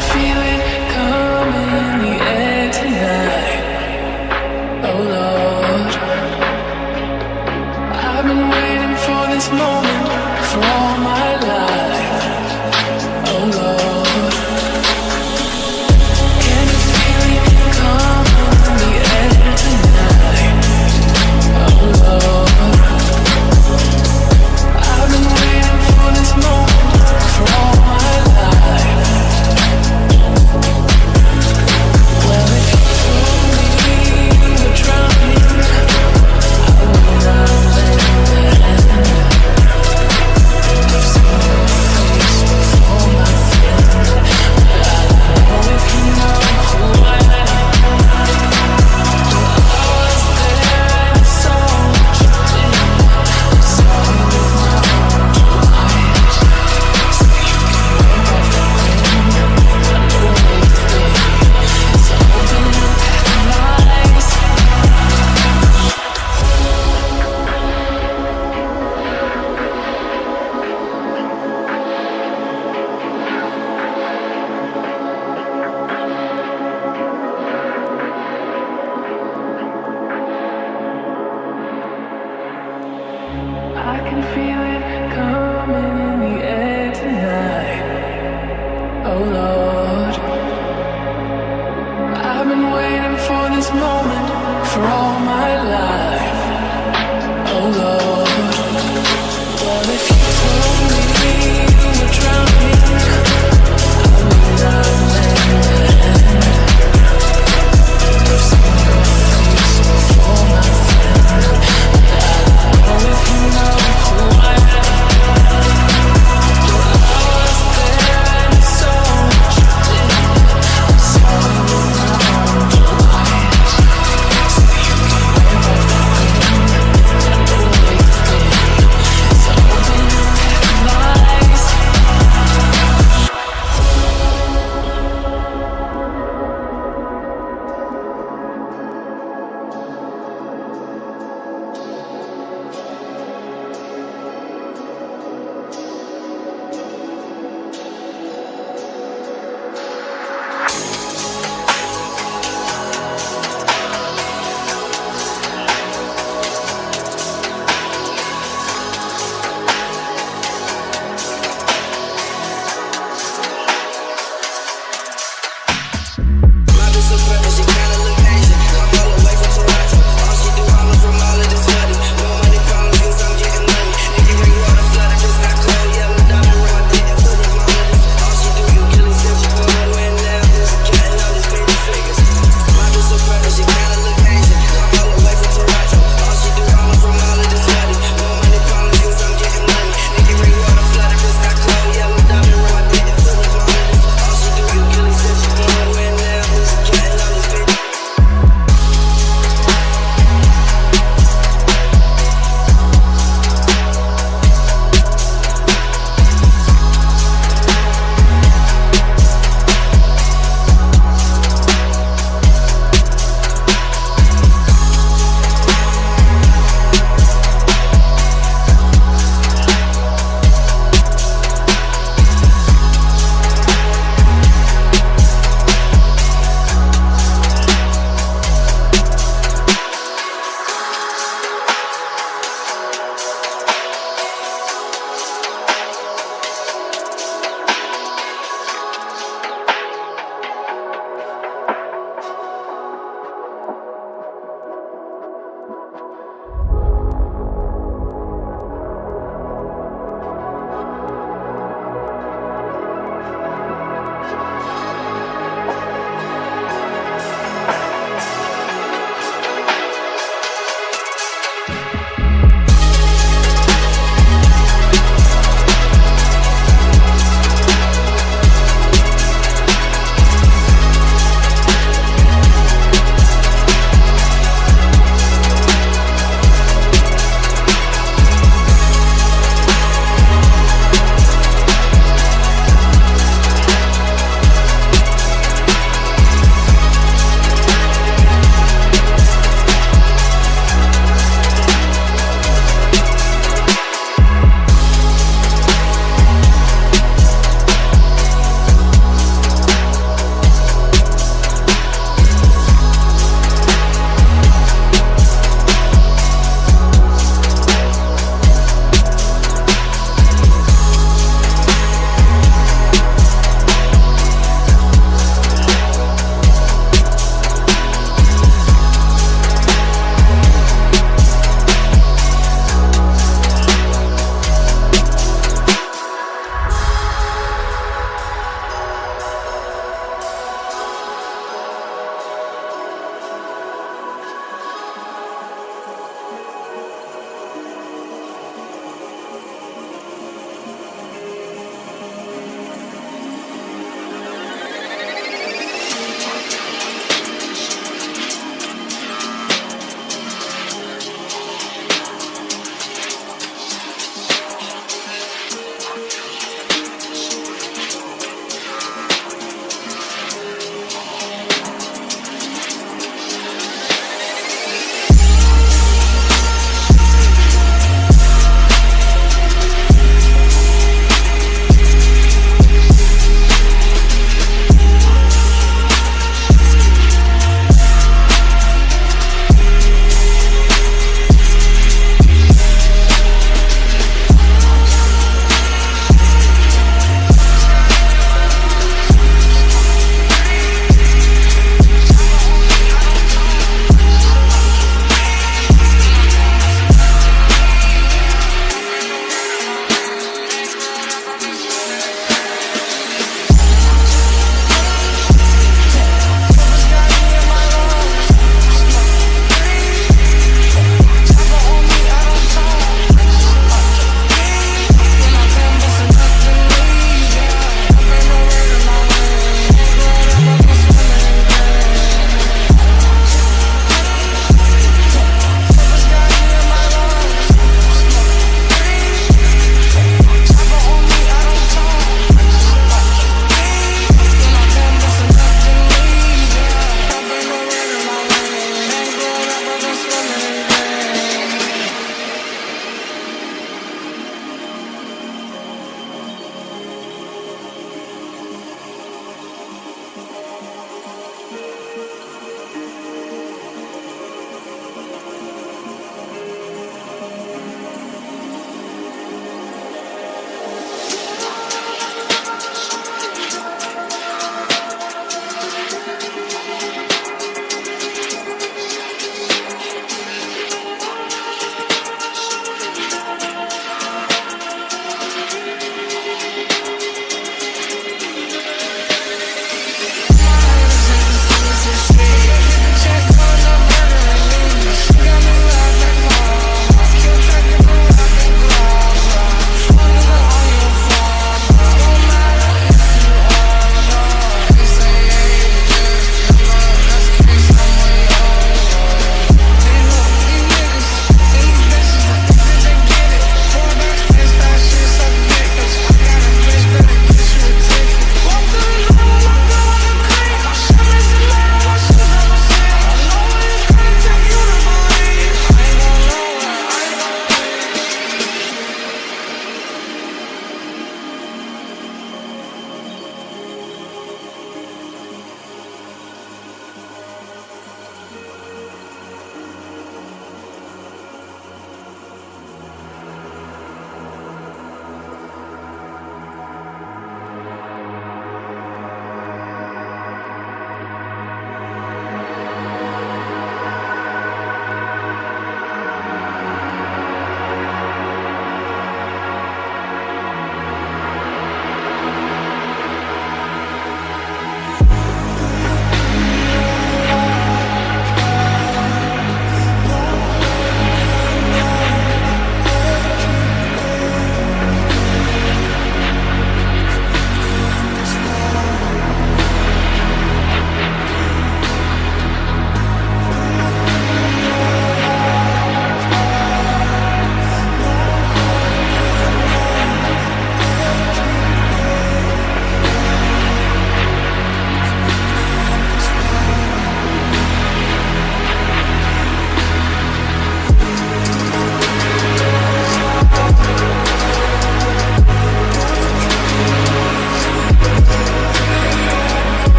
can feel it.